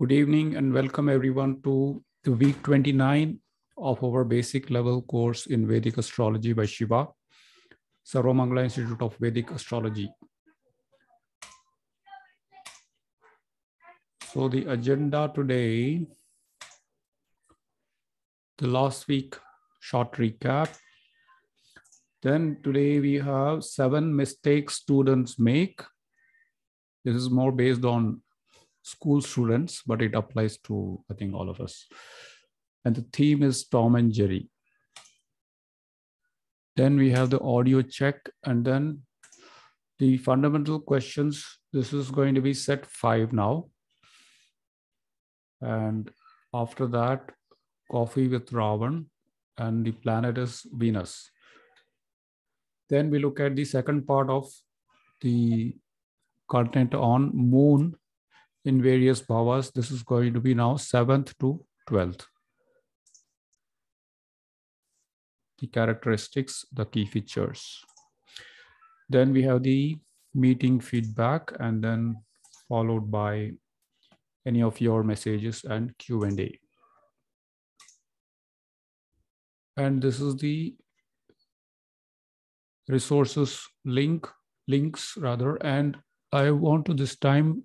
Good evening and welcome everyone to the week 29 of our basic level course in Vedic astrology by Shiva, Sarvamangala Institute of Vedic Astrology. So the agenda today, the last week short recap. Then today we have 7 mistakes students make. This is more based on school students, but it applies to, I think, all of us. And the theme is Tom and Jerry. Then we have the audio check and then the fundamental questions. This is going to be set 5 now. And after that, coffee with Ravan, and the planet is Venus. Then we look at the second part of the content on moon in various bhavas. This is going to be now 7th to 12th. The characteristics, the key features. Then we have the meeting feedback and then followed by any of your messages and Q&A. And this is the resources links, and I want to this time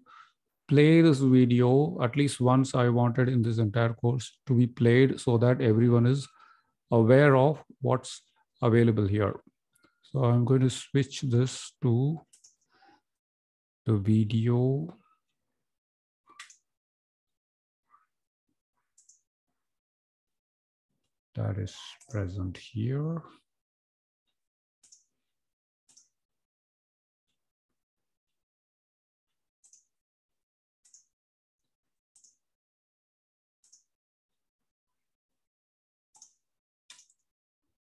play this video at least once. I wanted in this entire course to be played so that everyone is aware of what's available here. So I'm going to switch this to the video. That is present here.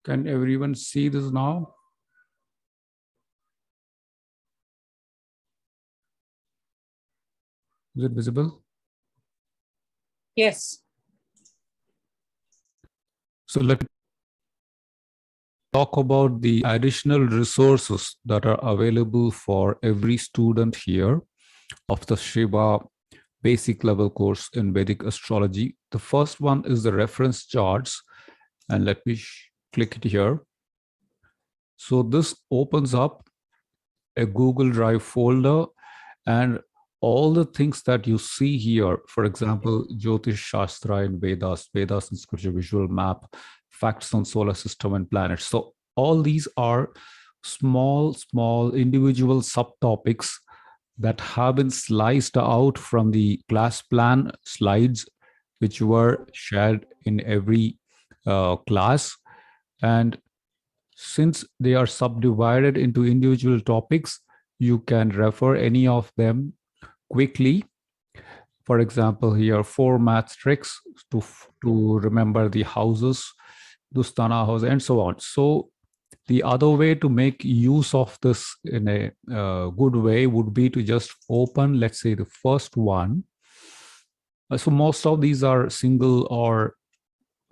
Can everyone see this now? Is it visible? Yes. So let me talk about the additional resources that are available for every student here of the Shiva basic level course in Vedic astrology. The first one is the reference charts, and let me click it here. So this opens up a Google Drive folder, and all the things that you see here, for example, Jyotish, Shastra and Vedas, Vedas and scripture, visual map, facts on solar system and planets. So all these are small individual subtopics that have been sliced out from the class plan slides, which were shared in every class. And since they are subdivided into individual topics, you can refer any of them quickly. For example, here 4 math tricks to remember the houses, Dustana house, and so on. So the other way to make use of this in a good way would be to just open, let's say, the first one. So most of these are single or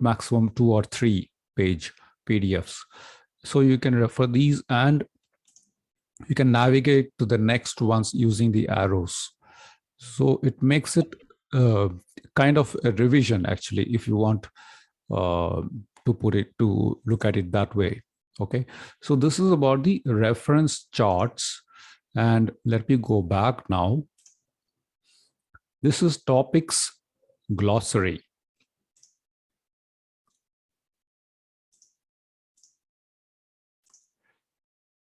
maximum 2 or 3 page PDFs. So you can refer these and you can navigate to the next ones using the arrows. So it makes it kind of a revision, actually, if you want to look at it that way. Okay, so this is about the reference charts. And let me go back now. This is topics glossary.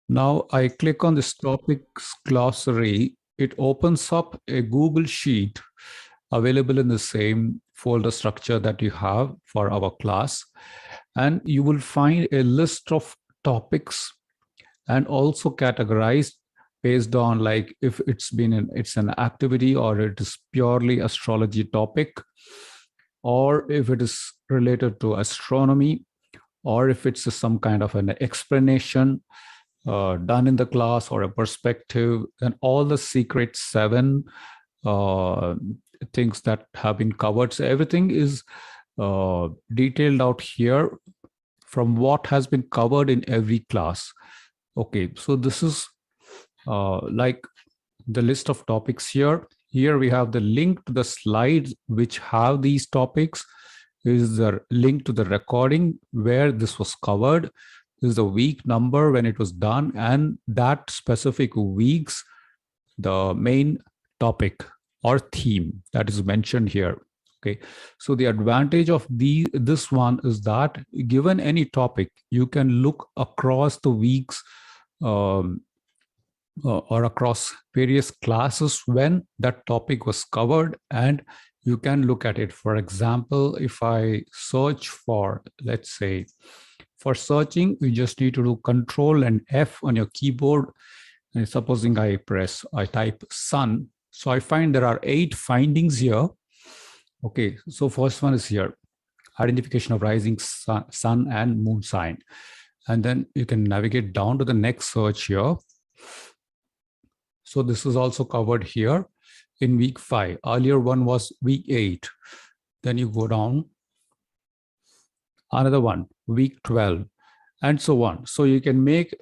Now I click on this topics glossary. It opens up a Google sheet available in the same folder structure that you have for our class. And you will find a list of topics and also categorized based on, like, if it's an activity, or it is purely astrology topic, or if it is related to astronomy, or if it's some kind of an explanation done in the class, or a perspective, and all the secret 7 things that have been covered. So everything is detailed out here from what has been covered in every class. Okay, so this is like the list of topics here. Here we have the link to the slides which have these topics. This is the link to the recording where this was covered. This is the week number when it was done and that specific week's the main topic or theme that is mentioned here. Okay, so the advantage of this one is that given any topic, you can look across the weeks or across various classes when that topic was covered and you can look at it. For example, if I search for, let's say, for searching, you just need to do Control and F on your keyboard. And supposing I type sun. So I find there are 8 findings here. Okay, so first one is here, identification of rising sun and moon sign. And then you can navigate down to the next search here. So this is also covered here in week 5. Earlier one was week 8. Then you go down. Another one, week 12, and so on. So you can make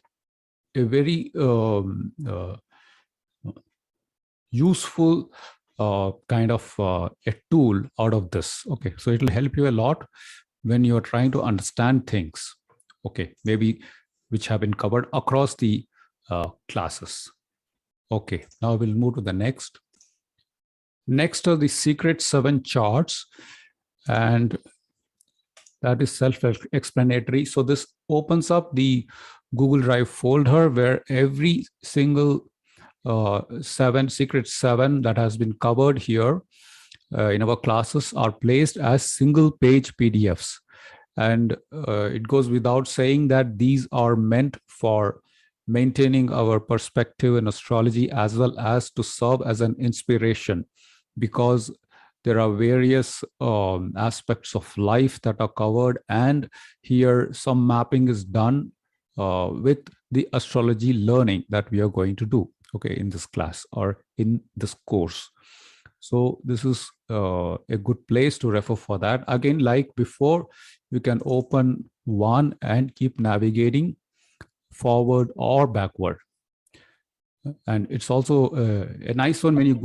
a very useful kind of a tool out of this. Okay, so it will help you a lot when you're trying to understand things. Okay, maybe which have been covered across the classes. Okay, now we'll move to the next. Next are the secret 7 charts, and that is self-explanatory. So this opens up the Google Drive folder where every single 7 secret 7 that has been covered here in our classes are placed as single page PDFs. And it goes without saying that these are meant for maintaining our perspective in astrology as well as to serve as an inspiration, because there are various aspects of life that are covered, and here some mapping is done with the astrology learning that we are going to do, okay, in this class or in this course. So this is a good place to refer for that. Again, like before, you can open one and keep navigating forward or backward. And it's also a nice one when you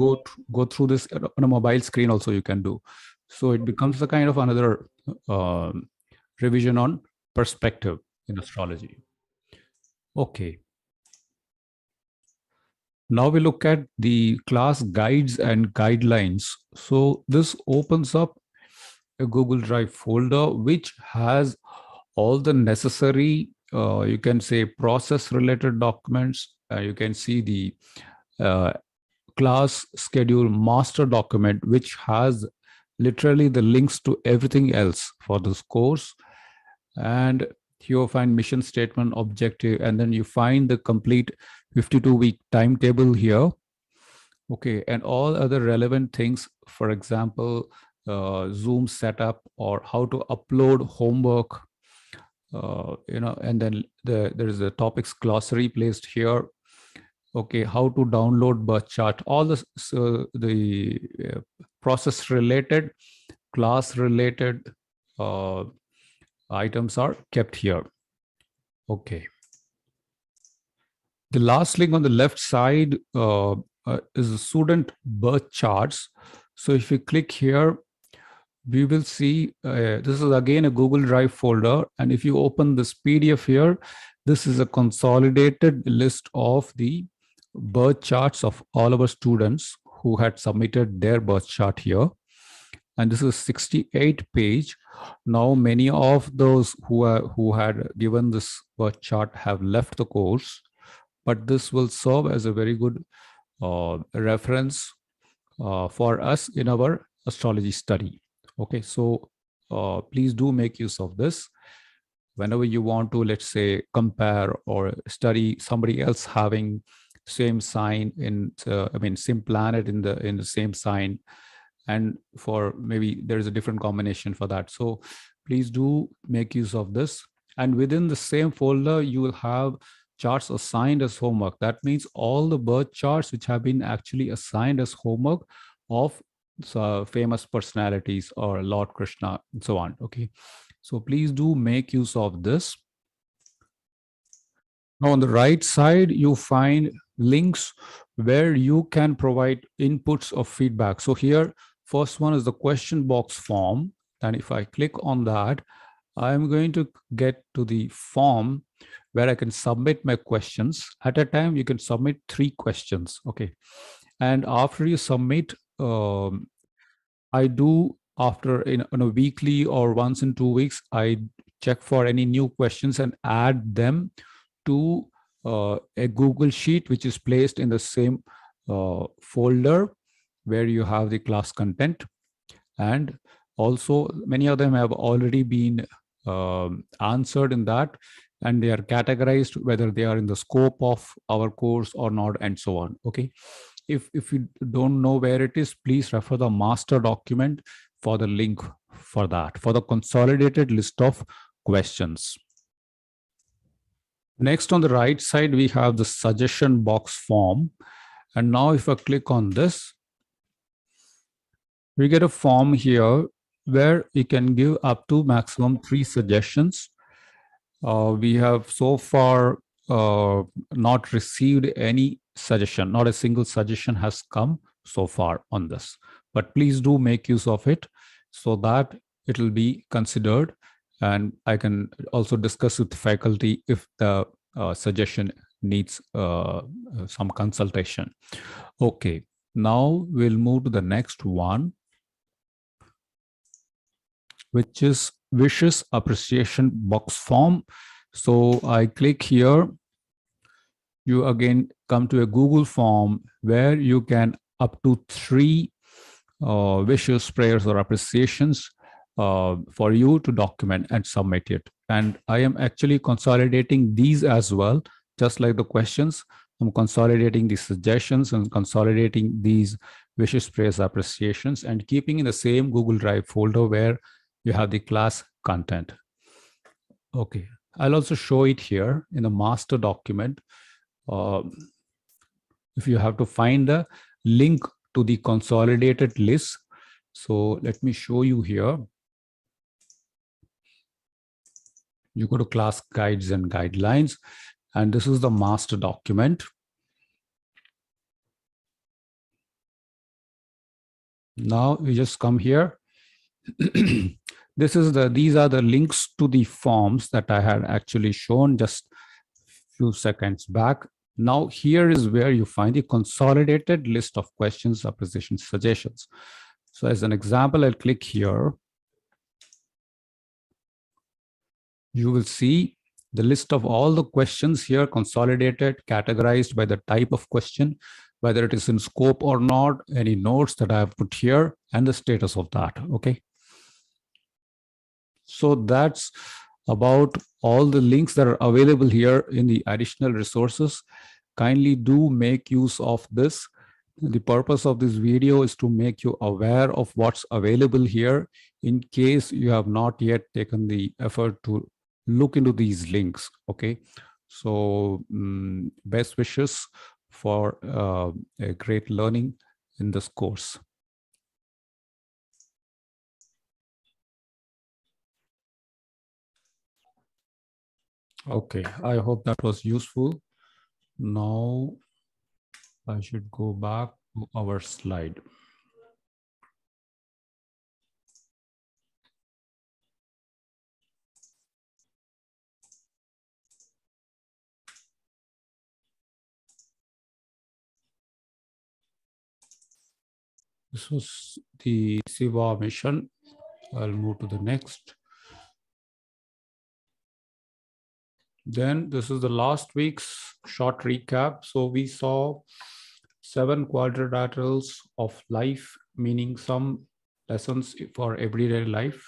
go through this on a mobile screen also you can do. So it becomes a kind of another revision on perspective in astrology. Okay. Now we look at the class guides and guidelines. So this opens up a Google Drive folder which has all the necessary, you can say, process related documents. You can see the class schedule master document, which has literally the links to everything else for this course. And here you find mission statement, objective, and then you find the complete 52-week timetable here. Okay, and all other relevant things, for example, Zoom setup or how to upload homework, you know, and then there is a topics glossary placed here. Okay, how to download birth chart, all this, the process related, class related items are kept here. Okay. The last link on the left side is the student birth charts. So if you click here, we will see, this is again a Google Drive folder. And if you open this PDF here, this is a consolidated list of the birth charts of all our students who had submitted their birth chart here. And this is 68 page. Now many of those who had given this birth chart have left the course, but this will serve as a very good reference for us in our astrology study. Okay, so please do make use of this whenever you want to, let's say, compare or study somebody else having same sign in, I mean, same planet in the same sign. And for maybe there is a different combination for that. So please do make use of this. And within the same folder, you will have charts assigned as homework. That means all the birth charts which have been actually assigned as homework of famous personalities or Lord Krishna and so on. Okay, so please do make use of this. Now on the right side, you find links where you can provide inputs of feedback. So here, first one is the question box form. And if I click on that, I'm going to get to the form where I can submit my questions. At a time, you can submit 3 questions. Okay. And after you submit, I do after in a weekly or once in 2 weeks, I check for any new questions and add them to a Google sheet, which is placed in the same folder where you have the class content. And also many of them have already been answered in that, and they are categorized whether they are in the scope of our course or not, and so on. Okay. If you don't know where it is, please refer the master document for the link for that, for the consolidated list of questions. Next, on the right side, we have the suggestion box form. And now if I click on this, we get a form here where you can give up to maximum 3 suggestions. We have so far not received any suggestion. Not a single suggestion has come so far on this. But please do make use of it so that it will be considered. And I can also discuss with the faculty if the suggestion needs some consultation. Okay, now we'll move to the next one, which is wishes appreciation box form. So I click here. You again come to a Google form where you can up to 3 wishes, prayers, or appreciations for you to document and submit it. And I am actually consolidating these as well, just like the questions. I'm consolidating these suggestions and consolidating these wishes, prayers, appreciations, and keeping in the same Google Drive folder where you have the class content. Okay, I'll also show it here in the master document. If you have to find the link to the consolidated list. So let me show you here. You go to class guides and guidelines, and this is the master document. Now we just come here. These are the links to the forms that I had actually shown just a few seconds back. Now here is where you find the consolidated list of questions, appreciations, suggestions. So as an example, I'll click here. You will see the list of all the questions here, consolidated, categorized by the type of question, whether it is in scope or not, any notes that I have put here, and the status of that. Okay. So that's about all the links that are available here in the additional resources. Kindly do make use of this. The purpose of this video is to make you aware of what's available here in case you have not yet taken the effort to look into these links. Okay, so best wishes for a great learning in this course. Okay, I hope that was useful. Now I should go back to our slide. This was the Shiva mission. I'll move to the next. Then this is the last week's short recap. So we saw 7 quadrilaterals of life, meaning some lessons for everyday life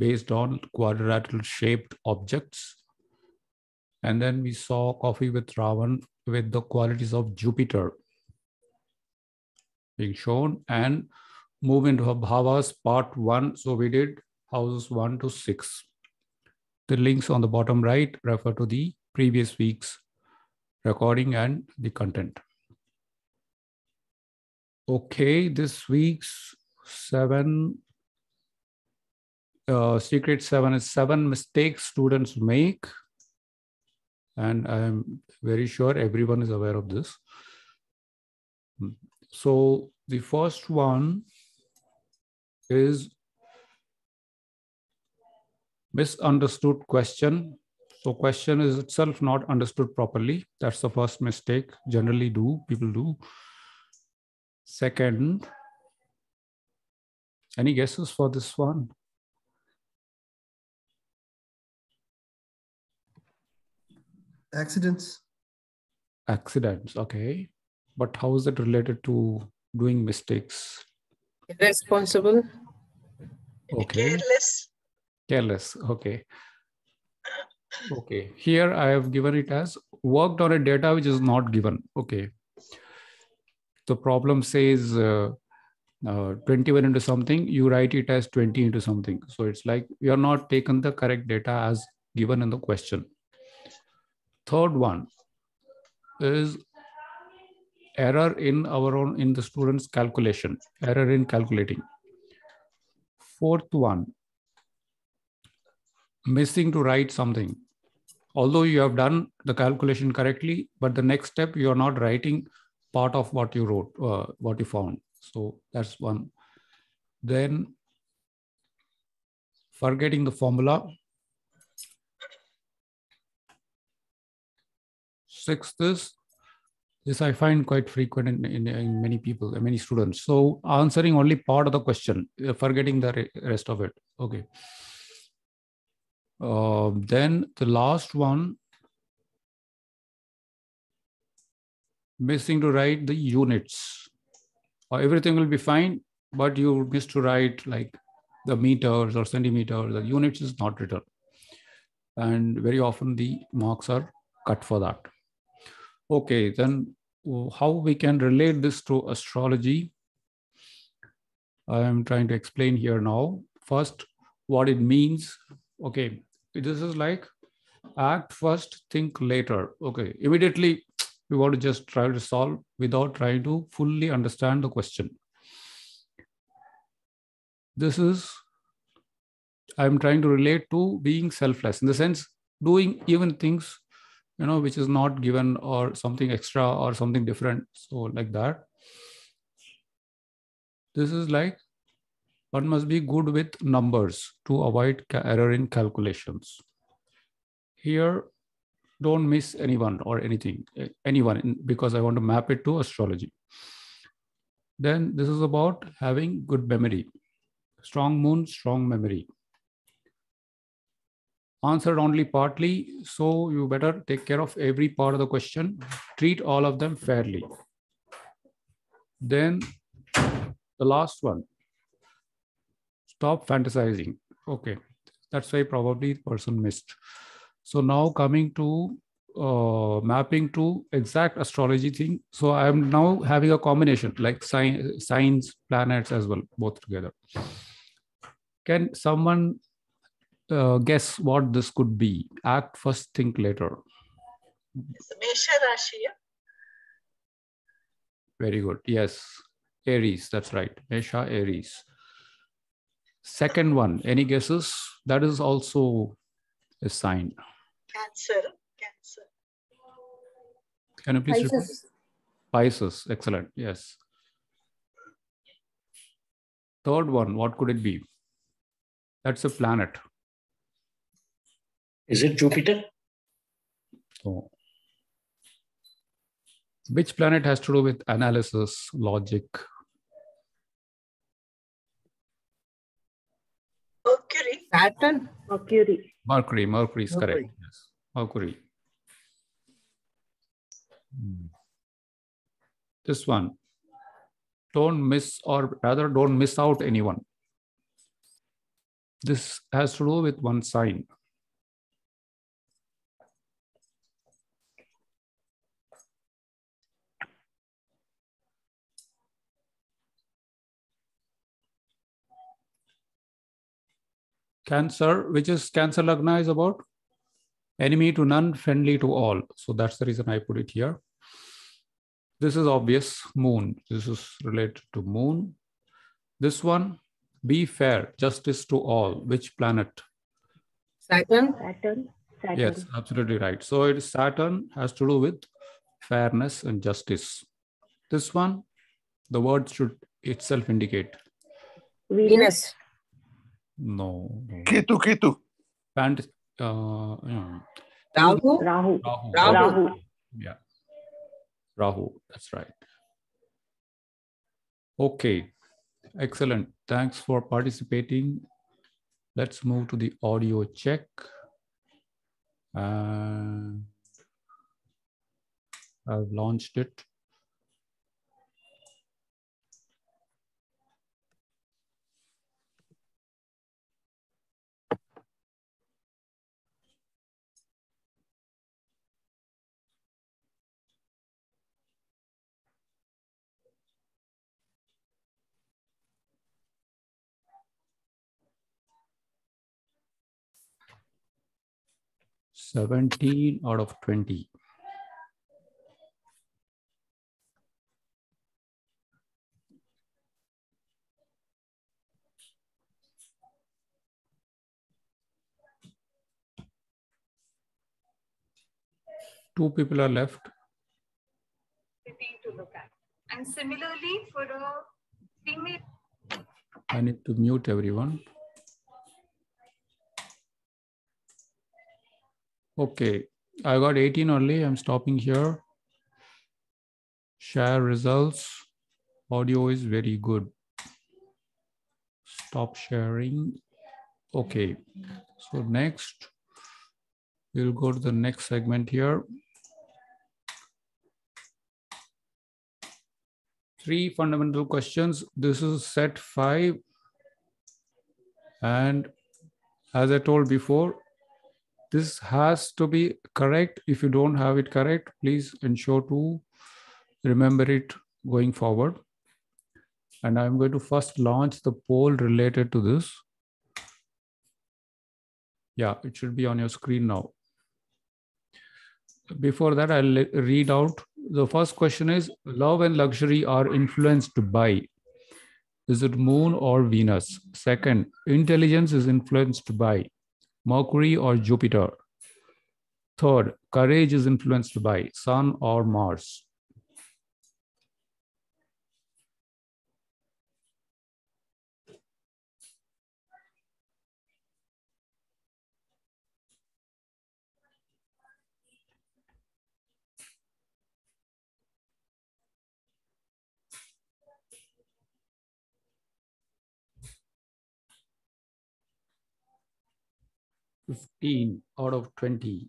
based on quadrilateral shaped objects. And then we saw Coffee with Ravan with the qualities of Jupiter being shown, and move into Bhavas part 1. So we did houses 1 to 6. The links on the bottom right refer to the previous week's recording and the content. Okay, this week's 7 secret 7 is 7 mistakes students make, and I am very sure everyone is aware of this. So the first one is misunderstood question. So question is itself not understood properly. That's the first mistake generally people do. Second, any guesses for this one? Accidents. Accidents, okay. But how is it related to doing mistakes? Irresponsible. Okay. Careless. Careless, okay. Okay, here I have given it as worked on a data which is not given, okay. The problem says 21 into something, you write it as 20 into something. So it's like you are not taken the correct data as given in the question. Third one is error in the student's calculation, error in calculating. Fourth one, missing to write something. Although you have done the calculation correctly, but the next step you are not writing part of what you wrote, what you found. So that's one. Then forgetting the formula. Sixth is, this I find quite frequent in many people, many students. So answering only part of the question, forgetting the rest of it. Okay. Then the last one, missing to write the units. Everything will be fine, but you miss to write like the meters or centimeters, the units is not written. And very often the marks are cut for that. Okay, then how we can relate this to astrology? I am trying to explain here now. First, what it means. Okay, this is like act first, think later. Okay, immediately we want to just try to solve without trying to fully understand the question. This is, I'm trying to relate to being selfless in the sense doing even things, you know, which is not given or something extra or something different. So like that. This is like, one must be good with numbers to avoid error in calculations. Here, don't miss anyone or anything, anyone, because I want to map it to astrology. Then this is about having good memory. Strong moon, strong memory. Answered only partly, so you better take care of every part of the question. Treat all of them fairly. Then the last one, stop fantasizing. Okay, that's why probably the person missed. So now coming to mapping to exact astrology thing. So I am now having a combination like signs, planets as well, both together. Can someone guess what this could be? Act first, think later. It's Mesha Rashi. Very good. Yes. Aries. That's right. Mesha Aries. Second one. Any guesses? That is also a sign. Cancer. Cancer. Can you please repeat? Pisces. Excellent. Yes. Third one. What could it be? That's a planet. Is it Jupiter? No. Which planet has to do with analysis, logic? Mercury. Saturn. Mercury. Mercury. Mercury is correct. Yes. Mercury. This one. Don't miss, or rather don't miss out anyone. This has to do with one sign. Cancer, which is Cancer Lagna, is about enemy to none, friendly to all. So that's the reason I put it here. This is obvious, moon. This is related to moon. This one, be fair, justice to all. Which planet? Saturn. Saturn. Saturn. Yes, absolutely right. So it is Saturn has to do with fairness and justice. This one, the word should itself indicate. Venus. No. Ketu. And Rahu. Yeah. Rahu. That's right. Okay. Excellent. Thanks for participating. Let's move to the audio check. I've launched it. Seventeen out of 20. Two people are left. To look at. And similarly for a female. I need to mute everyone. Okay, I got 18 only. I'm stopping here. Share results. Audio is very good. Stop sharing. Okay, so next we'll go to the next segment here. 3 fundamental questions. This is set 5. And as I told before, this has to be correct. If you don't have it correct, please ensure to remember it going forward. And I'm going to first launch the poll related to this. Yeah, it should be on your screen now. Before that, I'll read out. The first question is, love and luxury are influenced by? Is it Moon or Venus? Second, intelligence is influenced by? Mercury or Jupiter? Third, courage is influenced by Sun or Mars? Out of 20.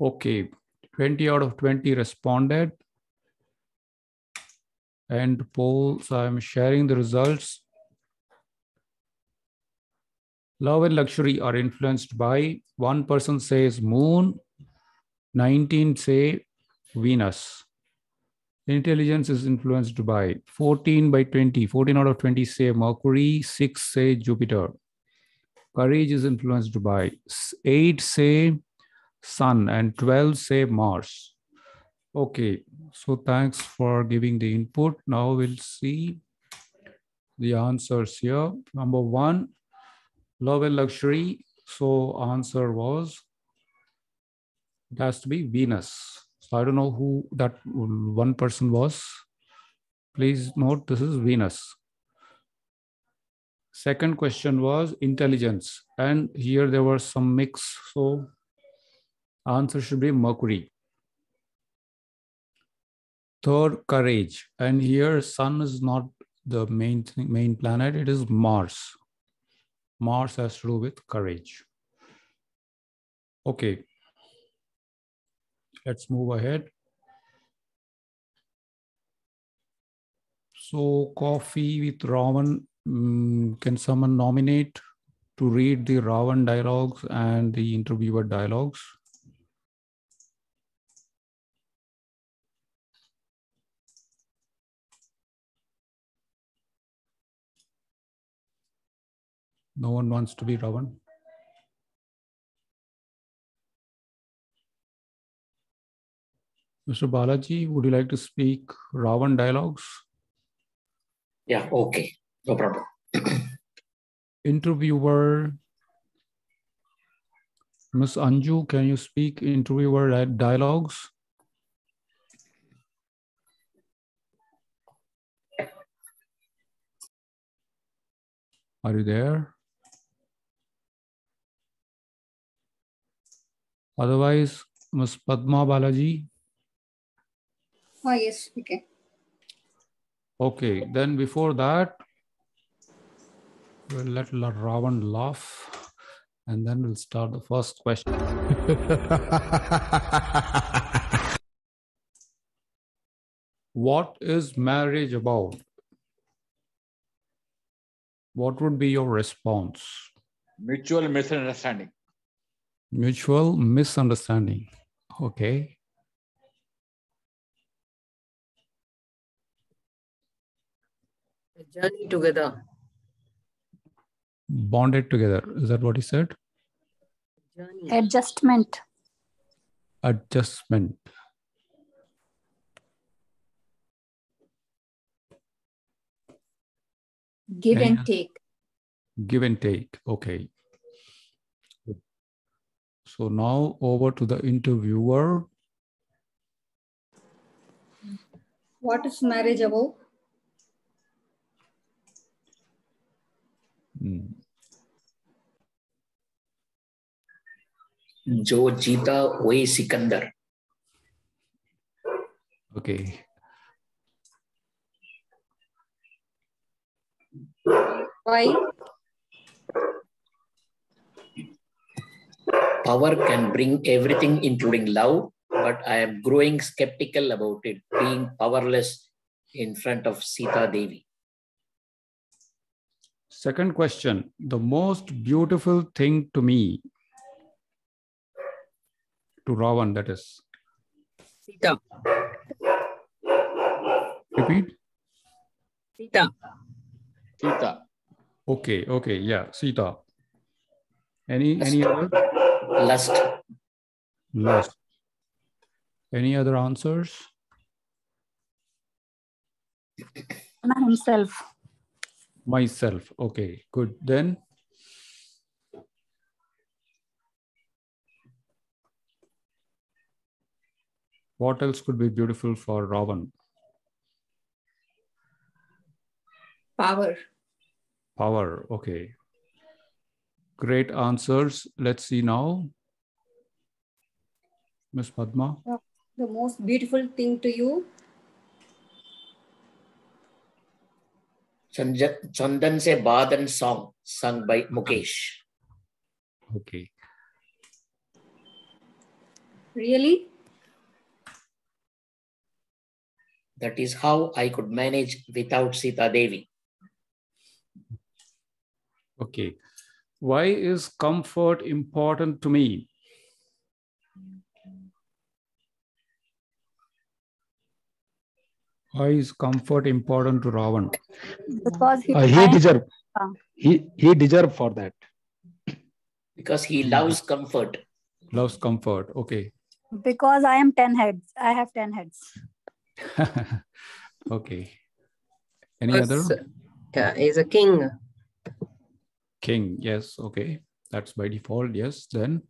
Okay, 20 out of 20 responded. And polls, so I'm sharing the results. Love and luxury are influenced by, 1% says Moon, 19 say Venus. Intelligence is influenced by, 14 out of 20 say Mercury, 6 say Jupiter. Courage is influenced by, 8 say Sun and 12 say Mars. Okay, so thanks for giving the input. Now we'll see the answers here. Number 1. Love and luxury, so answer was, it has to be Venus. So I don't know who that one person was. Please note this is Venus. Second question was intelligence. And here there was some mix. So answer should be Mercury. Third, courage. And here Sun is not the main planet. It is Mars. Mars has to do with courage. Okay. Let's move ahead. So Coffee with Ravan. Can someone nominate to read the Ravan dialogues and the interviewer dialogues? No one wants to be Ravan. Mr. Balaji, would you like to speak Ravan dialogues? Yeah, okay. No problem. Interviewer, Ms. Anju, can you speak interviewer dialogues? Are you there? Otherwise, Ms. Padma Balaji. Oh, yes, okay. Okay, then before that, we'll let Ravan laugh and then we'll start the first question. What is marriage about? What would be your response? Mutual misunderstanding. Mutual misunderstanding. Okay. Journey together. Bonded together. Is that what he said? Journey. Adjustment. Adjustment. Give and take. Give and take. Okay. So now over to the interviewer. What is marriage about? Jo Jita Way Sikandar. Okay. Why? Power can bring everything, including love, but I am growing skeptical about it being powerless in front of Sita Devi. Second question, the most beautiful thing to me, to Ravan, that is. Sita. Repeat. Sita. Sita. Okay, okay, yeah, Sita. Any other? Lust. Lust. Any other answers? Myself. Myself. Okay, good. Then? What else could be beautiful for Ravan? Power. Power. Okay. Great answers. Let's see now. Ms. Padma. The most beautiful thing to you? Chandan Se Badan song sung by Mukesh. Okay. Really? That is how I could manage without Sita Devi. Okay. Why is comfort important to me? Why is comfort important to Ravan? Because he deserves for that. Because he loves comfort. Loves comfort. Okay. Because I am 10 heads. I have 10 heads. Okay. Any other? Yeah, he's a king. King, yes, okay. That's by default, yes. Then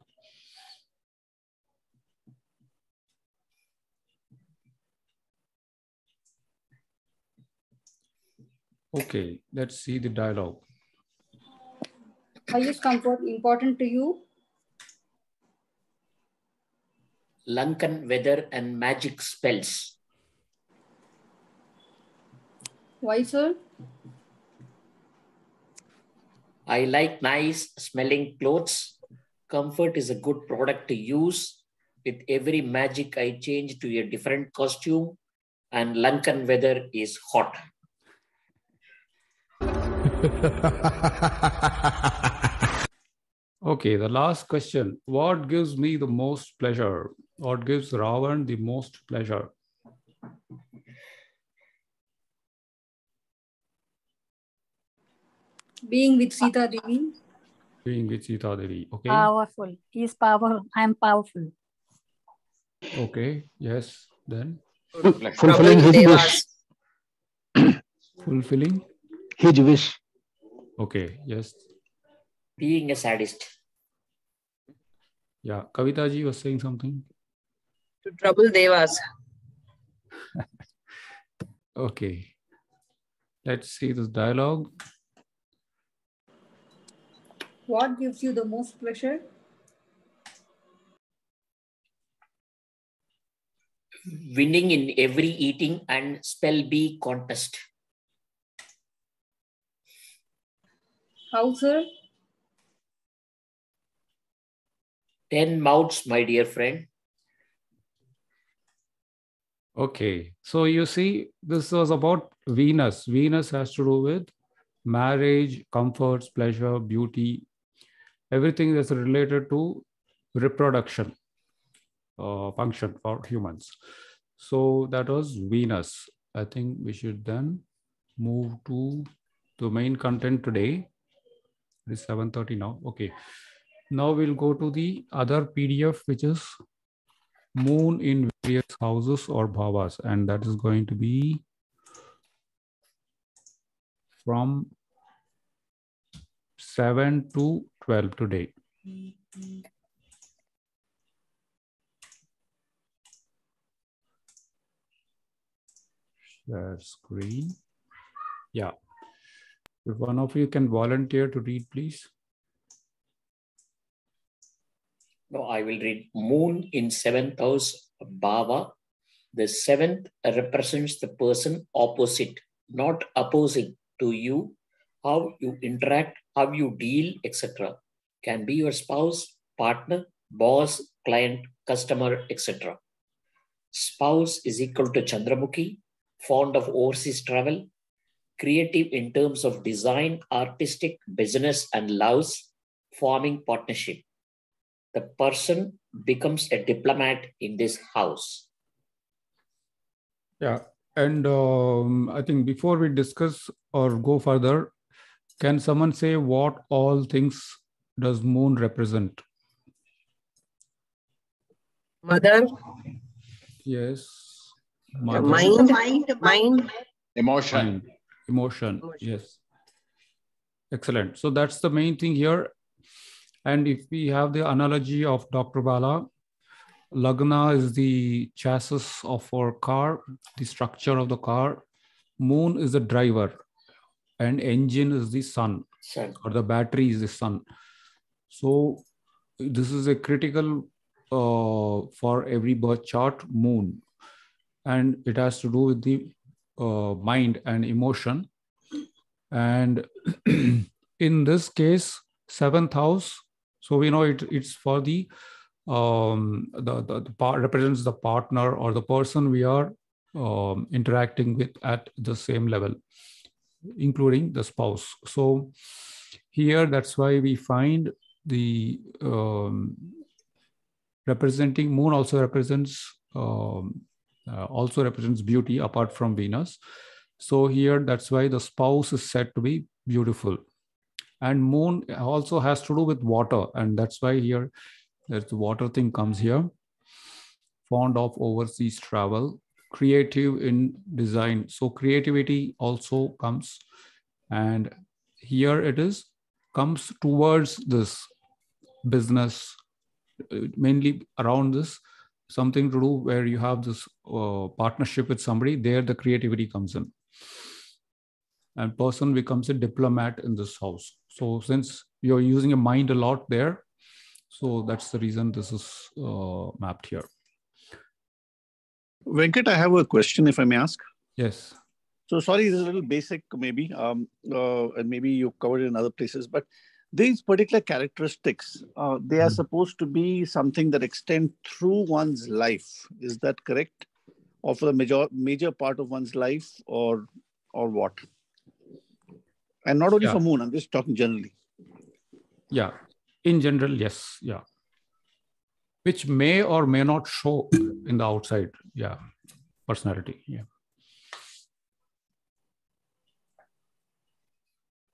okay, let's see the dialogue. Why is comfort important to you? Lankan weather and magic spells. Why, sir? I like nice smelling clothes. Comfort is a good product to use. With every magic, I change to a different costume, and Lankan weather is hot. Okay, the last question. What gives me the most pleasure? What gives Ravan the most pleasure? Being with Sita Devi. Being with Sita Devi. Okay. Powerful. He is powerful. I am powerful. Okay. Yes. Then fulfilling his wish. Fulfilling his wish. Okay. Yes. Being a sadist. Yeah. Kavita ji was saying something. To trouble Devas. Okay. Let's see this dialogue. What gives you the most pleasure? Winning in every eating and spell bee contest. How, sir? 10 mouths, my dear friend. Okay, so you see, this was about Venus. Venus has to do with marriage, comforts, pleasure, beauty, everything that's related to reproduction function for humans. So that was Venus. I think we should then move to the main content today. It's 7:30 now. Okay. Now we'll go to the other PDF, which is Moon in Various Houses or Bhavas. And that is going to be from 7 to 12 today. Share screen. Yeah. If one of you can volunteer to read, please. No, I will read Moon in 7th house, Bhava. The 7th represents the person opposite, not opposing to you, how you interact, how you deal, etc. Can be your spouse, partner, boss, client, customer, etc. Spouse is equal to Chandrabuki, fond of overseas travel, creative in terms of design, artistic, business, and loves, forming partnership. The person becomes a diplomat in this house. Yeah. And I think before we discuss or go further, can someone say what all things does Moon represent? Mother. Yes. Mother. Mind. Emotion. Yes. Excellent. So that's the main thing here. And if we have the analogy of Dr. Bala, Lagna is the chassis of our car, the structure of the car. Moon is the driver and engine is the sun or the battery is the sun. So this is a critical for every birth chart, Moon. And it has to do with the mind and emotion. And in this case, 7th house. So we know it's for the part represents the partner or the person we are interacting with at the same level, including the spouse. So here, that's why we find the representing Moon also represents beauty apart from Venus. So here, that's why the spouse is said to be beautiful. And Moon also has to do with water. And that's why here, the water thing comes here. Fond of overseas travel, creative in design. So creativity also comes. And here it is, comes towards this business, mainly around this, something to do where you have this partnership with somebody, there the creativity comes in. And person becomes a diplomat in this house. So since you're using your mind a lot there, so that's the reason this is mapped here. Venkat, I have a question, if I may ask. Yes. So sorry, this is a little basic maybe, and maybe you covered it in other places, but these particular characteristics, they are supposed to be something that extend through one's life. Is that correct? Or for the major part of one's life, or what? And not only for Moon, I'm just talking generally. Yeah, in general, yes. Yeah. Which may or may not show in the outside. Yeah. Personality. Yeah.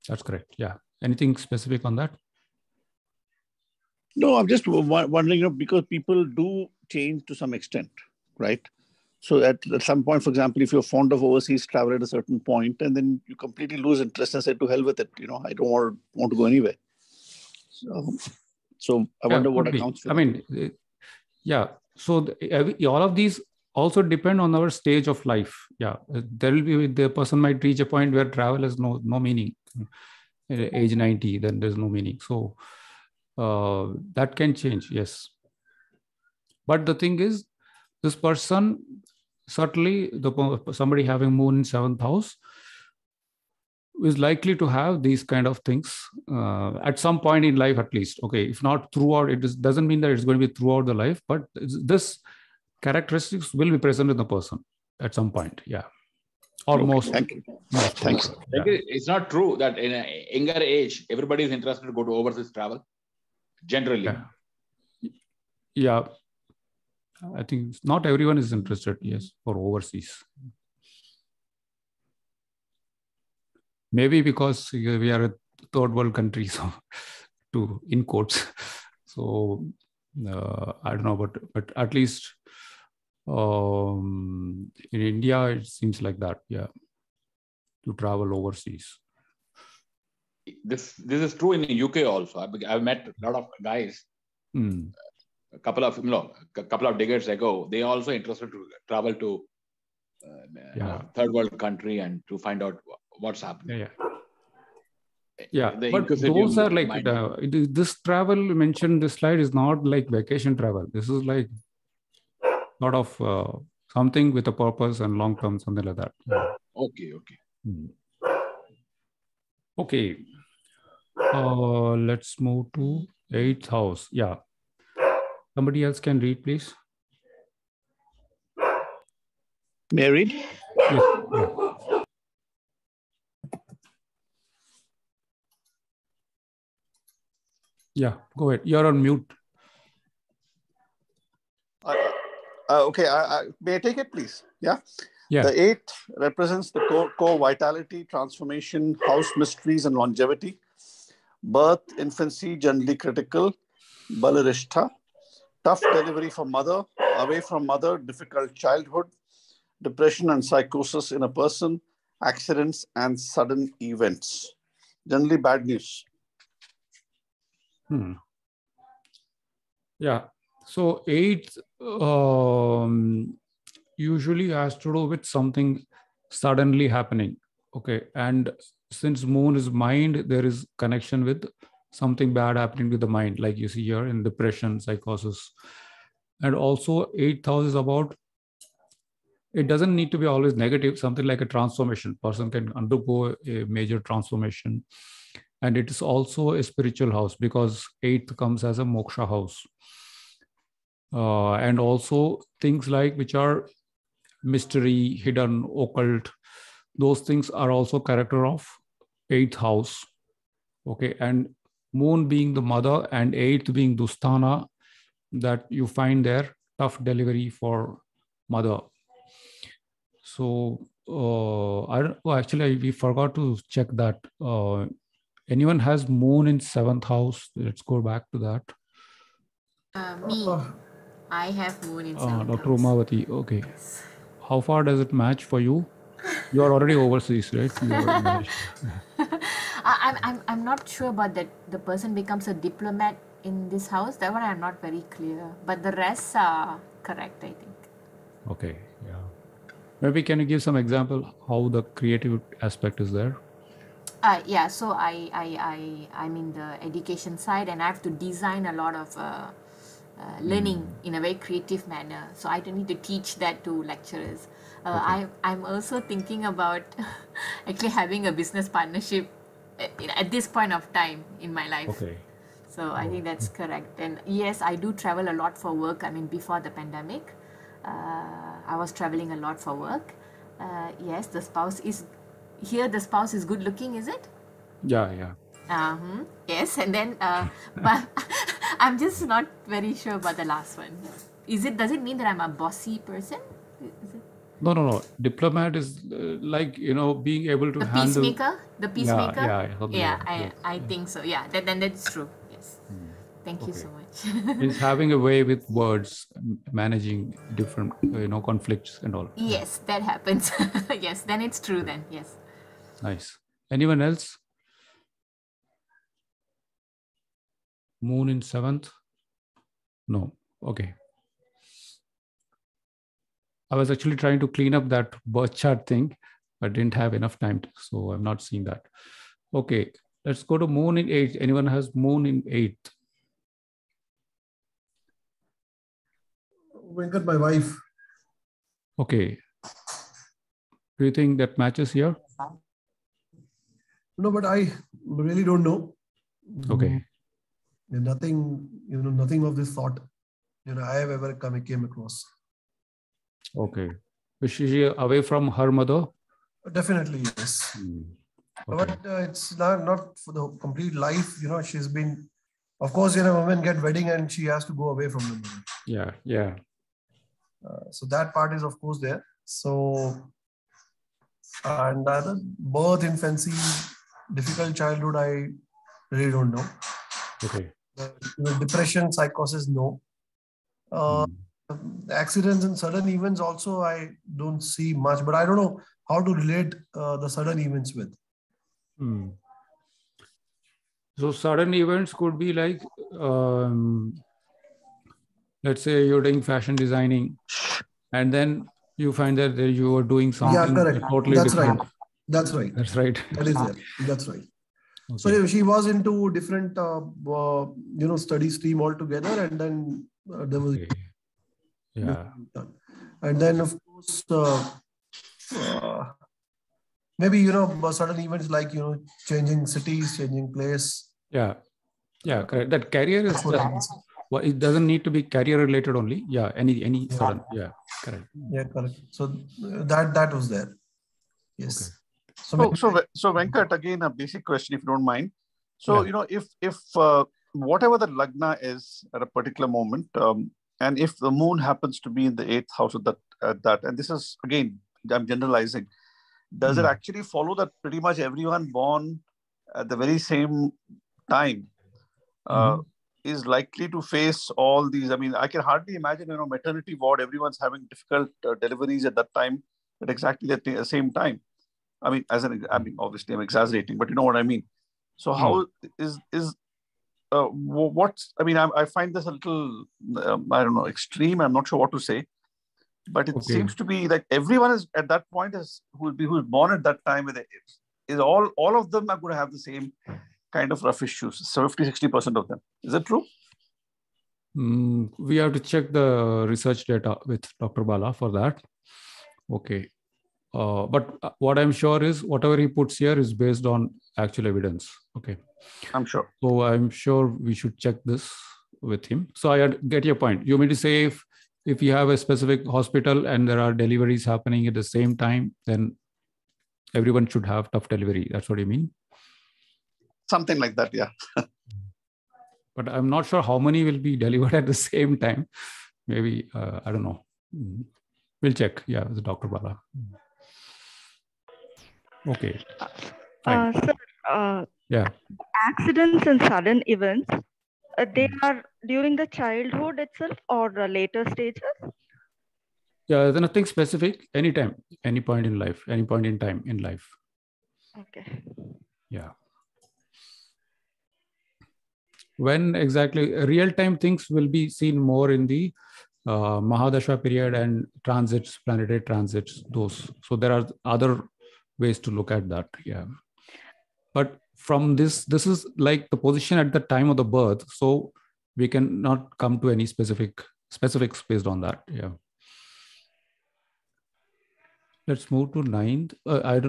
That's correct. Yeah. Anything specific on that? No, I'm just wondering, you know, because people do change to some extent, right? So at some point, for example, if you're fond of overseas travel at a certain point, and then you completely lose interest and say, to hell with it, you know, I don't want to go anywhere. So I wonder what accounts for. I mean, yeah. So all of these also depend on our stage of life. Yeah. There will be, the person might reach a point where travel has no meaning. At age 90, then there's no meaning. So that can change. Yes. But the thing is, this person, certainly somebody having moon in 7th house is likely to have these kind of things at some point in life, at least. Okay, if not throughout, doesn't mean that it's going to be throughout the life, but this characteristics will be present in the person at some point. Yeah, almost. Okay, thank you. Thanks. It's not true that in a younger age, everybody is interested to go to overseas travel, generally. Yeah. I think not everyone is interested, yes, for overseas. Maybe because we are a third world country, so to in quotes. So I don't know, but at least in India, it seems like that, yeah, to travel overseas. This is true in the UK also. I've met a lot of guys. Mm. A couple of decades ago, they also interested to travel to third world country and to find out what's happening. Yeah. But those are like this travel mentioned in this slide is not like vacation travel. This is like lot of something with a purpose and long term, something like that. Okay. Hmm. Okay. Let's move to 8th house. Yeah. Somebody else can read, please. May I read? Yes. Yeah, go ahead. You're on mute. Okay, may I take it, please? Yeah. The 8th represents the core vitality, transformation, house mysteries, and longevity. Birth, infancy, generally critical, Balarishtha. Tough delivery for mother, away from mother, difficult childhood, depression and psychosis in a person, accidents and sudden events. Generally bad news. Yeah. So 8 usually has to do with something suddenly happening. Okay. And since moon is mind, there is connection with something bad happening with the mind, like you see here in depression, psychosis. And also 8th house is about, it doesn't need to be always negative, something like a transformation. Person can undergo a major transformation. And it is also a spiritual house because 8th comes as a moksha house. And also things like which are mystery, hidden, occult, those things are also character of 8th house. Okay, and moon being the mother and 8th being Dustana, that you find there, tough delivery for mother. So, we forgot to check that. Anyone has moon in 7th house? Let's go back to that. I have moon in 7th house. Dr. Umavati, okay. Yes. How far does it match for you? You are already overseas, right? I'm not sure about that. The person becomes a diplomat in this house. That one I'm not very clear. But the rest are correct, I think. Okay. Yeah. Maybe can you give some example how the creative aspect is there? Yeah. So I'm in the education side, and I have to design a lot of learning in a very creative manner. So I don't need to teach that to lecturers. Okay. I'm also thinking about actually having a business partnership at this point of time in my life. Okay. So I think that's correct. And yes, I do travel a lot for work. I mean, before the pandemic, I was traveling a lot for work. Yes, the spouse is here. The spouse is good looking, is it? Yeah. Yes. And then, but I'm just not very sure about the last one. Does it mean that I'm a bossy person? Is it? No. Diplomat is like, being able to handle... The peacemaker? Yeah, I think so. Yeah, then that's true. Yes. Thank you so much. It's having a way with words, managing different, conflicts and all. Yes, that happens. Yes, then it's true then. Yes. Nice. Anyone else? Moon in 7th? No. Okay. I was actually trying to clean up that birth chart thing, but didn't have enough time, so I'm not seeing that. Okay. Let's go to moon in 8th. Anyone has moon in 8th? Venkat, my wife. Okay. Do you think that matches here? No, but I really don't know. Okay. Nothing, nothing of this sort, I have ever came across. Okay. Is she away from her mother? Definitely, yes. Mm. Okay. But it's not for the complete life, she's been, of course, women get wedding and she has to go away from the mother. Yeah, yeah. So that part is, of course, there. So, and the birth, infancy, difficult childhood, I really don't know. Okay. Depression, psychosis, no. Accidents and sudden events also, I don't see much, but I don't know how to relate the sudden events with. Hmm. So sudden events could be like, let's say you're doing fashion designing and then you find that you were doing something totally different. Right. That's right. That's right. That is it. That's right. Okay. So she was into different, study stream altogether, and then there was, and then of course, maybe certain events like changing cities, changing place. Yeah, yeah, correct. That career is well, it doesn't need to be career related only. Yeah, any sudden. Yeah, correct. Yeah, correct. So that was there. Yes. Okay. So Venkat, again, a basic question, if you don't mind. So, if whatever the Lagna is at a particular moment, and if the moon happens to be in the 8th house of that, and this is, again, I'm generalizing, does it actually follow that pretty much everyone born at the very same time is likely to face all these? I mean, I can hardly imagine, maternity ward, everyone's having difficult deliveries at that time, at exactly the same time. I mean, obviously I'm exaggerating, but you know what I mean. So how is I find this a little, extreme. I'm not sure what to say, but it seems to be like everyone is at that point who's born at that time with is all of them are going to have the same kind of rough issues. So 50-60% of them. Is that true? We have to check the research data with Dr. Bala for that. Okay. But what I'm sure is whatever he puts here is based on actual evidence. Okay. I'm sure. So I'm sure we should check this with him. So I get your point. You mean to say if you have a specific hospital and there are deliveries happening at the same time, then everyone should have tough delivery. That's what you mean? Something like that. Yeah. But I'm not sure how many will be delivered at the same time. Maybe, I don't know. We'll check. Yeah. With Dr. Bala. Okay. Accidents and sudden events, they are during the childhood itself or the later stages? Yeah, there's nothing specific. Anytime, any point in time in life. Okay. Yeah. When exactly real-time things will be seen more in the Mahadasha period and transits, planetary transits, those. So there are other ways to look at that. Yeah. But from this is like the position at the time of the birth. So we cannot come to any specifics based on that. Yeah. Let's move to 9th.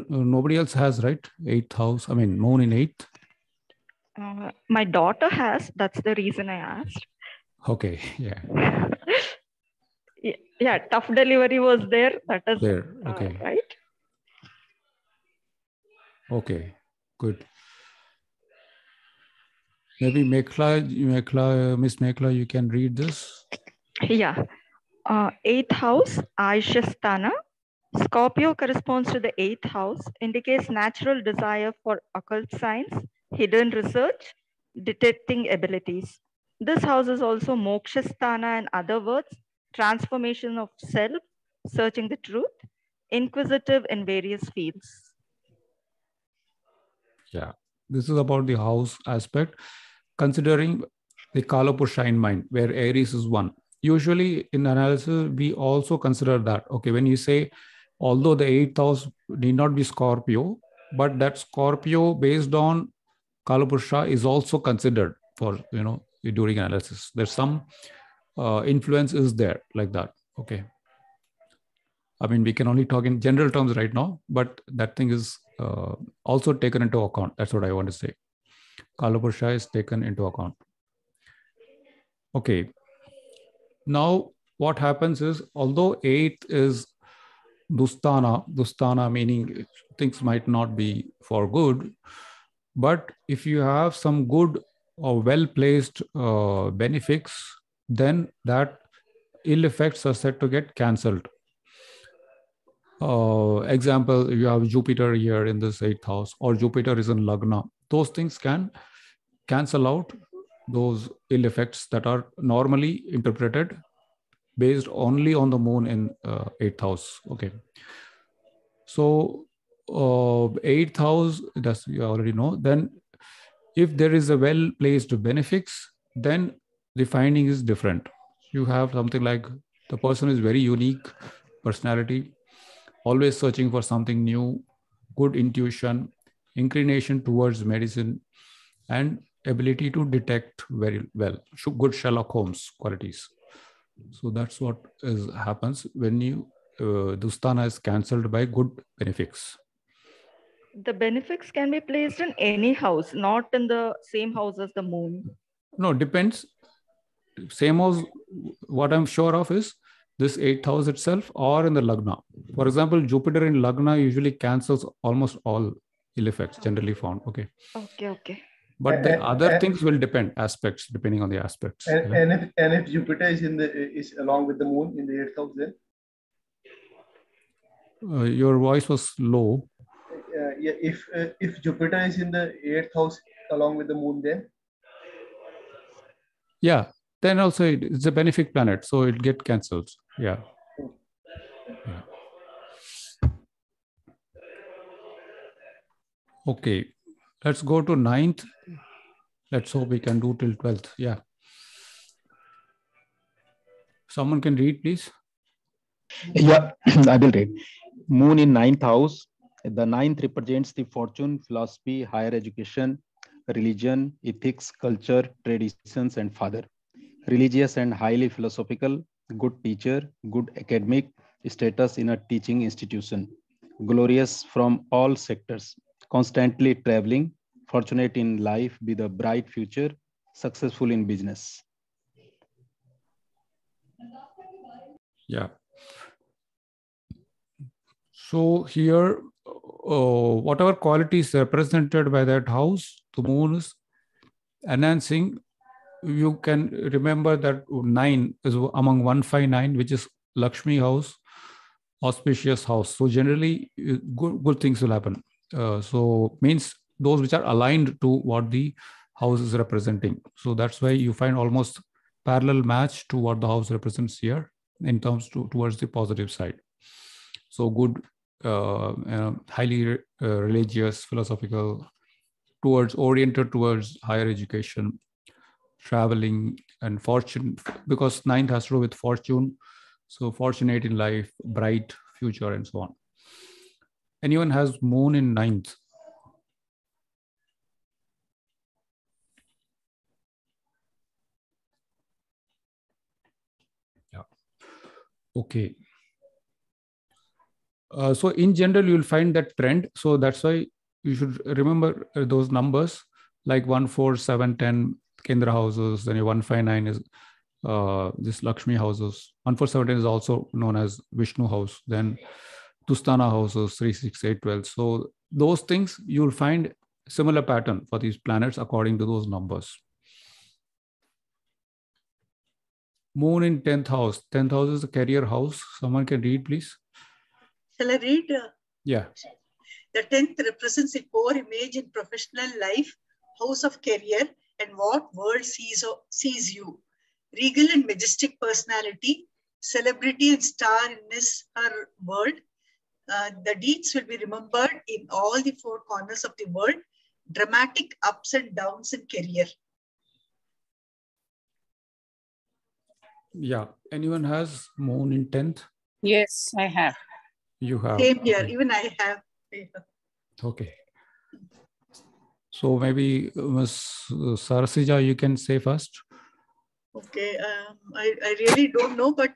Nobody else has, right? 8th house. I mean, moon in 8th. My daughter has. That's the reason I asked. Okay. Yeah. Yeah. Tough delivery was there. That is there. Okay. Right. Okay, good. Maybe Miss Mekla, you can read this. Yeah. 8th house, Mokshasthana. Scorpio corresponds to the 8th house, indicates natural desire for occult science, hidden research, detecting abilities. This house is also Mokshasthana, in other words, transformation of self, searching the truth, inquisitive in various fields. Yeah, this is about the house aspect. Considering the Kalapusha in mind, where Aries is one. Usually in analysis, we also consider that. Okay, when you say, although the 8th house need not be Scorpio, but that Scorpio based on Kalapusha is also considered for, you know, during analysis. There's some influence is there like that. Okay. I mean, we can only talk in general terms right now, but that thing is also taken into account. That's what I want to say. Kalapusha is taken into account. Okay. Now, what happens is, although 8th is Dustana, Dustana meaning things might not be for good, but if you have some good or well-placed benefics, then that ill effects are said to get cancelled. Example, you have Jupiter here in this 8th house, or Jupiter is in Lagna. Those things can cancel out those ill effects that are normally interpreted based only on the moon in 8th house. Okay. So 8th house, that's you already know. Then if there is a well-placed benefics, then the finding is different. You have something like the person is very unique personality, always searching for something new, good intuition, inclination towards medicine, and ability to detect very well, good Sherlock Holmes qualities. So that's what happens when you Dustana is cancelled by good benefics. The benefics can be placed in any house, not in the same house as the moon. No, depends. Same house, what I'm sure of is this 8th house itself or in the Lagna. For example, Jupiter in Lagna usually cancels almost all ill effects generally found. Okay. Okay, okay. But the other things will depend aspects depending on the aspects. And if Jupiter is along with the moon in the 8th house, then your voice was low. If Jupiter is in the 8th house along with the moon, then yeah, then also it's a benefic planet, so it gets cancelled. Yeah. Yeah. Okay. Let's go to 9th. Let's hope we can do till 12th. Yeah. Someone can read, please. Yeah, I will read. Moon in 9th house. The 9th represents the fortune, philosophy, higher education, religion, ethics, culture, traditions, and father. Religious and highly philosophical, good teacher, good academic, status in a teaching institution. Glorious from all sectors. Constantly traveling, fortunate in life with a bright future, successful in business. Yeah. So here, whatever qualities represented by that house, the moon is enhancing. You can remember that 9 is among 159, which is Lakshmi house, auspicious house. So generally, good things will happen. So means those which are aligned to what the house is representing. So that's why you find almost parallel match to what the house represents here in terms towards the positive side. So good, highly religious, philosophical, oriented towards higher education, traveling and fortune, because 9th has to do with fortune. So fortunate in life, bright future and so on. Anyone has moon in 9th? Yeah. Okay. So in general, you'll find that trend. So that's why you should remember those numbers like 1, 4, 7, 10 Kendra houses. Then your 159 is this Lakshmi houses. 1, 4, 7, 10 is also known as Vishnu house. Then Dustana houses, 3, 6, 8, 12. So those things, you'll find similar pattern for these planets according to those numbers. Moon in 10th house. 10th house is the career house. Someone can read, please. Shall I read? Yeah. The 10th represents a core image in professional life, house of career, and what world sees you. Regal and majestic personality, celebrity and star in this her world. The deeds will be remembered in all the four corners of the world. Dramatic ups and downs in career. Yeah. Anyone has moon in 10th? Yes, I have. You have. Same here. Okay. Even I have. Okay. So maybe Ms. Sarasija, you can say first. Okay. I really don't know, but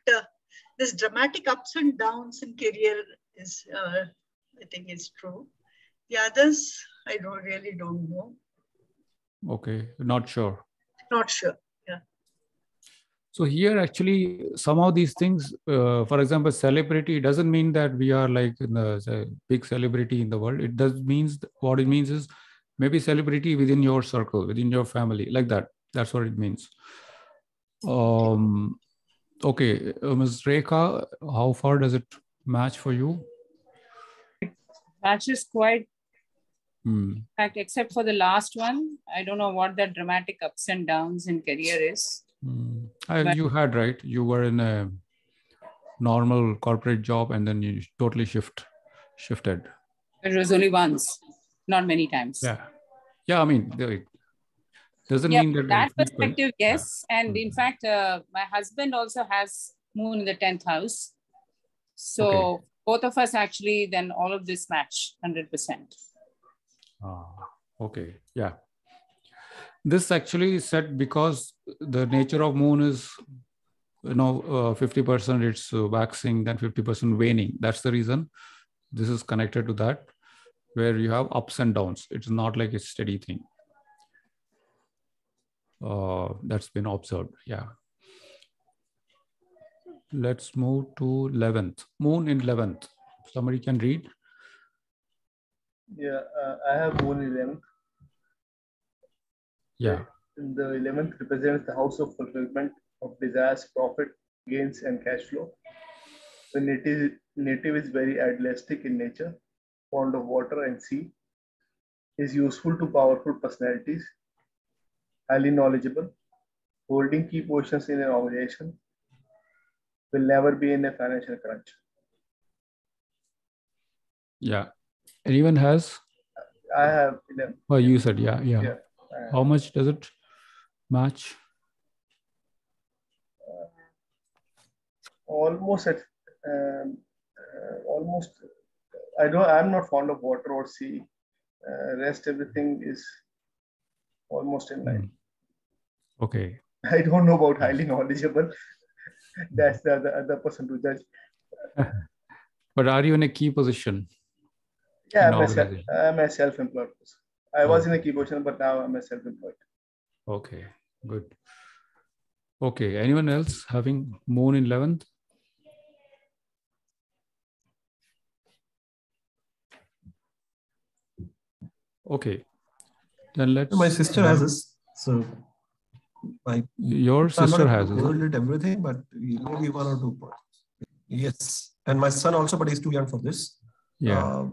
this dramatic ups and downs in career is, I think is true. The others, I really don't know. Okay. Not sure. Not sure. So here actually somehow these things, for example, celebrity doesn't mean that we are like a big celebrity in the world. It does means what it means is maybe celebrity within your circle, within your family, like that. That's what it means. Okay, Ms. Rekha, how far does it match for you? It matches quite. In fact, except for the last one, I don't know what that dramatic ups and downs in career is. You had, right? You were in a normal corporate job and then you totally shifted. It was only once, not many times. Yeah. Yeah, I mean, it doesn't mean that... That perspective, yes. Yeah. And in fact, my husband also has moon in the 10th house. So okay. Both of us actually, then all of this match 100%. Okay. Yeah. This actually is set because the nature of moon is, 50% it's waxing, then 50% waning. That's the reason this is connected to that, where you have ups and downs. It's not like a steady thing. That's been observed. Yeah. Let's move to 11th. Moon in 11th. Somebody can read. Yeah, I have moon in 11th. Yeah. And the 11th represents the house of fulfillment of desires, profit, gains, and cash flow. The native is very idealistic in nature, fond of water and sea, is useful to powerful personalities, highly knowledgeable, holding key positions in an organization, will never be in a financial crunch. Yeah. Anyone has? I have. Oh, you said, yeah. How much does it match? Almost. I'm not fond of water or sea. Rest everything is almost in line. Okay. I don't know about highly knowledgeable. That's the other person to judge. But are you in a key position? Yeah, I'm a self-employed person. I was in a key position, but now I'm a self-employed. Okay, good. Okay, anyone else having moon in 11th? Okay, then let's... My sister has this. So, your sister has this. At everything, but maybe 1 or 2 points. Yes, and my son also, but he's too young for this. Yeah.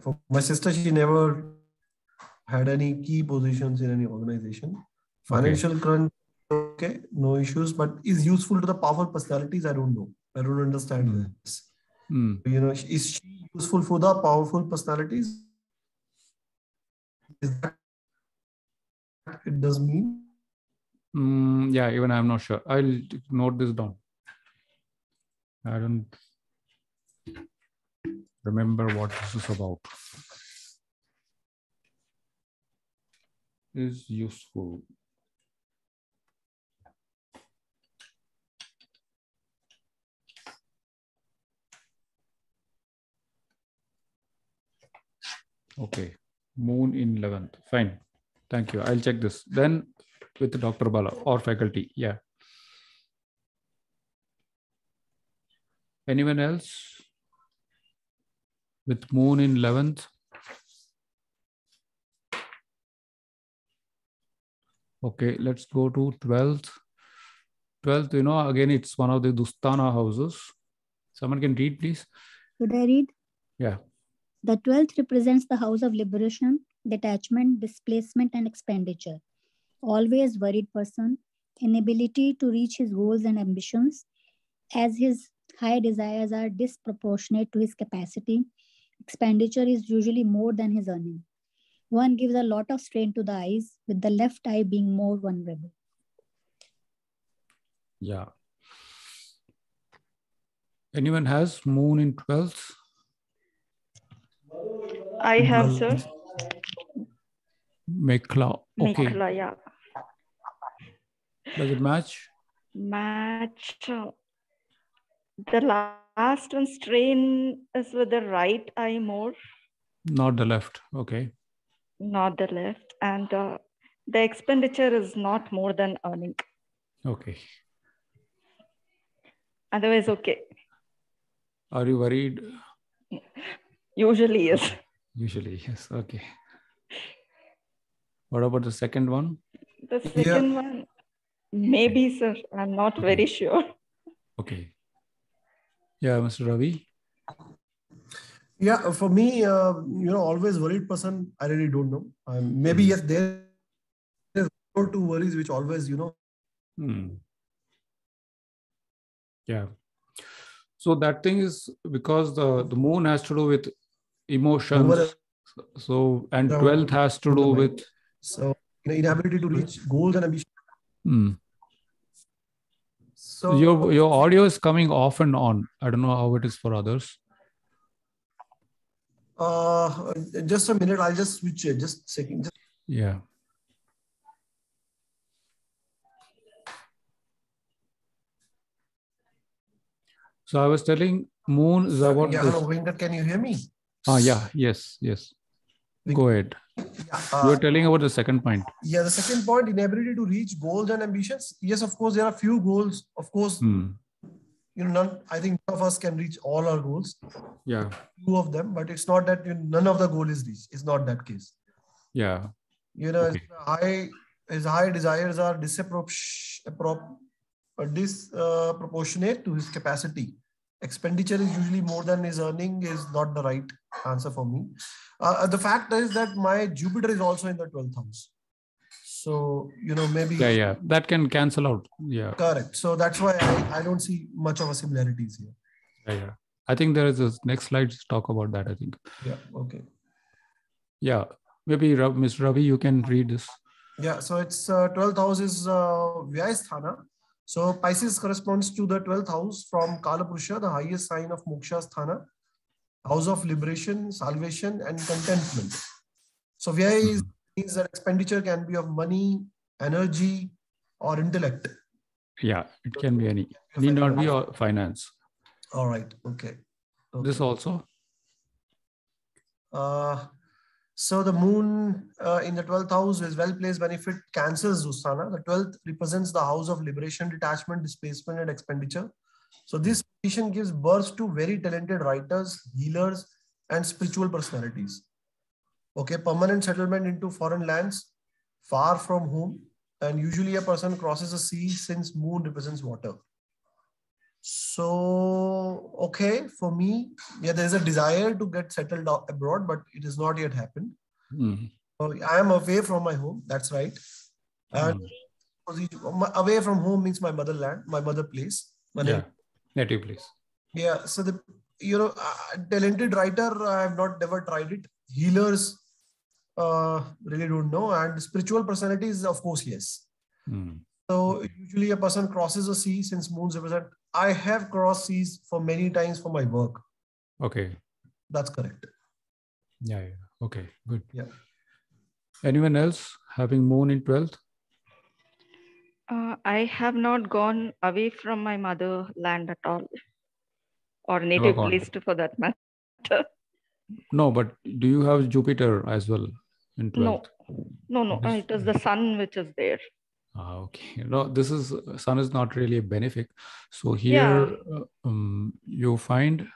For my sister, she never had any key positions in any organization. Financial crunch, okay, no issues, but is useful to the powerful personalities, I don't know. I don't understand this. You know, is she useful for the powerful personalities? Is that it does mean? Yeah, even I'm not sure. I'll note this down. I don't remember what this is about. Is useful. Okay, moon in 11th. Fine. Thank you. I'll check this then with Dr. Bala or faculty. Yeah. Anyone else with moon in 11th? Okay, let's go to 12th. 12th, again, it's one of the Dustana houses. Someone can read, please. Could I read? Yeah. The 12th represents the house of liberation, detachment, displacement, and expenditure. always worried person, inability to reach his goals and ambitions, as his high desires are disproportionate to his capacity. Expenditure is usually more than his earning. One gives a lot of strain to the eyes, with the left eye being more vulnerable. Yeah. Anyone has moon in 12th? I have, sir. Mekla. Okay. Mekla, yeah. Does it match? Match. The last one, strain is with the right eye more. Not the left. Okay. Not the left. And the expenditure is not more than earning. Okay. Otherwise, okay. Are you worried? Usually, yes. Usually, yes. Okay. What about the second one? The second one, maybe, sir. I'm not very sure. Okay. Yeah, Mr. Ravi. Yeah, for me, always worried person, I really don't know. Maybe, yes, there is 2 worries which always, Yeah. So that thing is because the moon has to do with emotions. So, and 12th has to do with... So, inability to reach goals and ambition. So your audio is coming off and on. I don't know how it is for others. Just a minute. I'll just switch it. Just a second. Yeah. So I was telling moon is about this. Hello, Venkat, can you hear me? Yes. Go ahead. You were telling about the second point. Yeah, the second point, inability to reach goals and ambitions. Yes, of course, there are few goals. Of course, none. I think none of us can reach all our goals. Yeah. Two of them, but it's not that none of the goal is reached. It's not that case. Yeah. His high desires are disproportionate to his capacity. Expenditure is usually more than his earning is not the right answer for me. The fact is that my Jupiter is also in the 12th house. So, maybe... Yeah. That can cancel out. Yeah. Correct. So that's why I don't see much of a similarities here. Yeah. I think there is a next slide to talk about that, I think. Yeah. Okay. Yeah. Maybe Ms. Ravi, you can read this. Yeah. So it's 12th house is Vyayasthana. So Pisces corresponds to the 12th house from Kalapusha, the highest sign of Mokshasthana, house of liberation, salvation, and contentment. So Vyay means that expenditure can be of money, energy, or intellect. Yeah, it can be any. Need not be or finance. All right. Okay. This also. So the moon in the 12th house is well-placed benefit Cancer's Dustana. The 12th represents the house of liberation, detachment, displacement, and expenditure. So this position gives birth to very talented writers, healers, and spiritual personalities. Okay, permanent settlement into foreign lands, far from home, and usually a person crosses the sea since moon represents water. So, for me, there's a desire to get settled abroad, but it has not yet happened. So I am away from my home, that's right. And away from home means my motherland, my mother place. Native place. Yeah, so talented writer, I have not ever tried it. Healers, really don't know. And spiritual personalities, of course, yes. So usually a person crosses a sea since moons represent. I have crossed seas for many times for my work. Okay. That's correct. Yeah. Okay, good. Yeah. Anyone else having moon in 12th? I have not gone away from my motherland at all. Or native place for that matter. No, but do you have Jupiter as well in 12th? No. It is the sun which is there. Okay. No, this is sun is not really a benefic. So here you find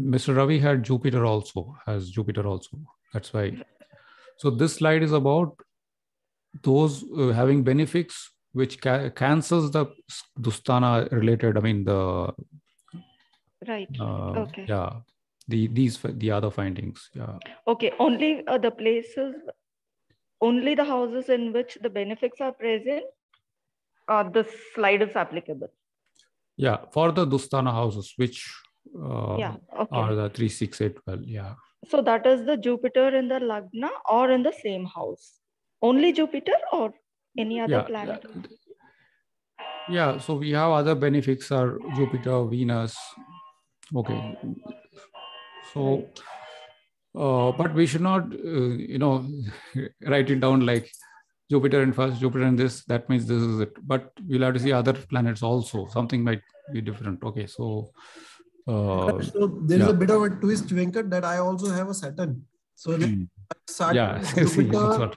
Mr. Ravi had Jupiter also, That's why. So this slide is about those having benefics which cancels the Dustana related. I mean the right. Okay. Yeah. The other findings. Yeah. Okay. Only the places only the houses in which the benefics are present, this slide is applicable. Yeah, for the Dustana houses, which are the 3, 6, 8, 12. Yeah. So that is the Jupiter in the Lagna or in the same house. Only Jupiter or any other planet? Yeah, so we have other benefics are Jupiter, Venus. Okay. So, but we should not, you know, write it down like Jupiter and first, Jupiter and this, that means this is it. But we'll have to see other planets also. Something might be different. Okay, so... so there is a bit of a twist, Venkat, that I also have a Saturn. So Saturn, Jupiter,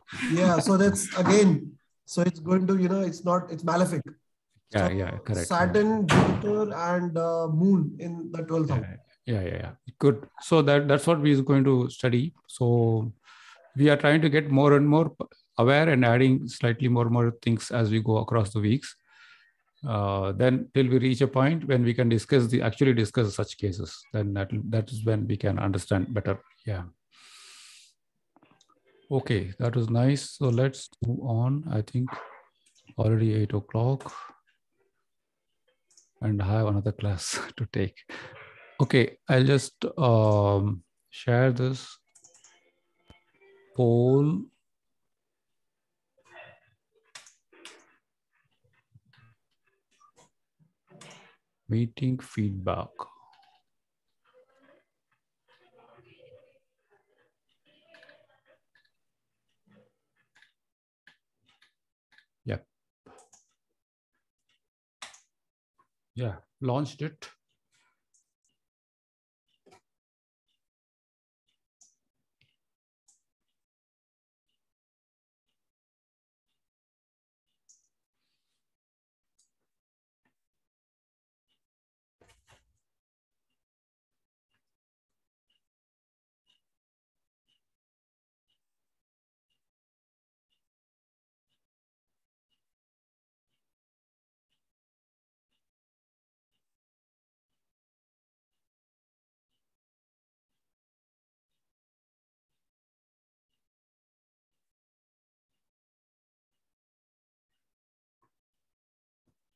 so that's again... So it's going to, you know, it's not, it's malefic. Yeah, so correct. Saturn, Jupiter, and Moon in the 12th house. Good. So that's what we are going to study. So we are trying to get more and more aware and adding slightly more things as we go across the weeks. Then till we reach a point when we can discuss the actually such cases. Then that is when we can understand better. Yeah. Okay, that was nice. So let's move on. I think already 8 o'clock and I have another class to take. Okay, I'll just share this poll. Meeting feedback. Yeah, launched it. .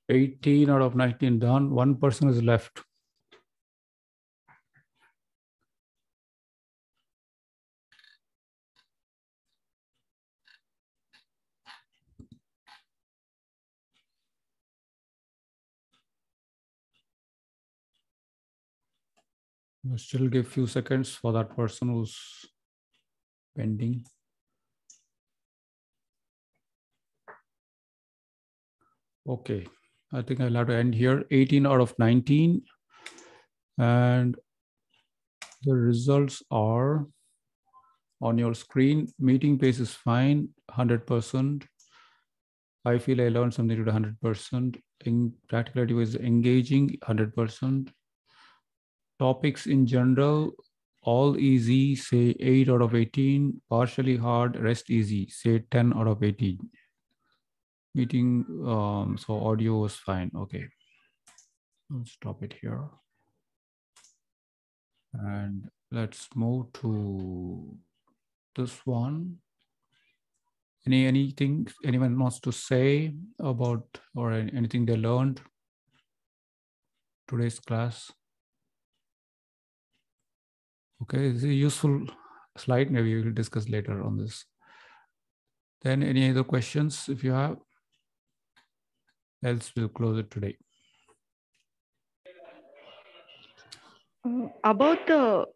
18 out of 19 done. One person is left. We'll still give a few seconds for that person who's pending. Okay. I think I'll have to end here. 18 out of 19. And the results are on your screen. Meeting pace is fine, 100%. I feel I learned something to do 100%. In practicality was engaging, 100%. Topics in general, all easy, say 8 out of 18. Partially hard, rest easy, say 10 out of 18. Meeting, so audio was fine. Okay, let's stop it here. And let's move to this one. Anything anyone wants to say about or anything they learned today's class? Okay, this is a useful slide. Maybe we'll discuss later on this. Then any other questions if you have? Else we'll close it today. About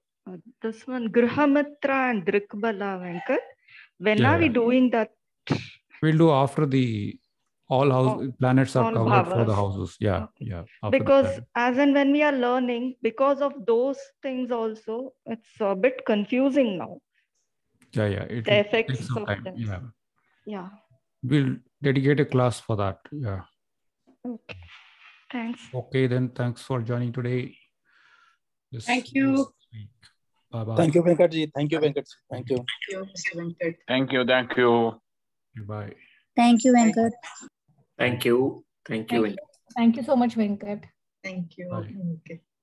this one, Grihamitra and Drikbala, Venkat, when are we doing that? We'll do after the all house planets are covered Bhavas. For the houses. Yeah, okay. Because as and when we are learning, because of those things also, it's a bit confusing now. It takes some time. We'll dedicate a class for that. Okay. Thanks. Okay, then thanks for joining today. Thank you. Bye bye. Thank you, Venkatji. Thank you, Venkat. Thank you. Thank you. Thank you. Goodbye. Thank you, Venkat. Thank you. Thank you. Thank you so much, Venkat. Thank you. Okay.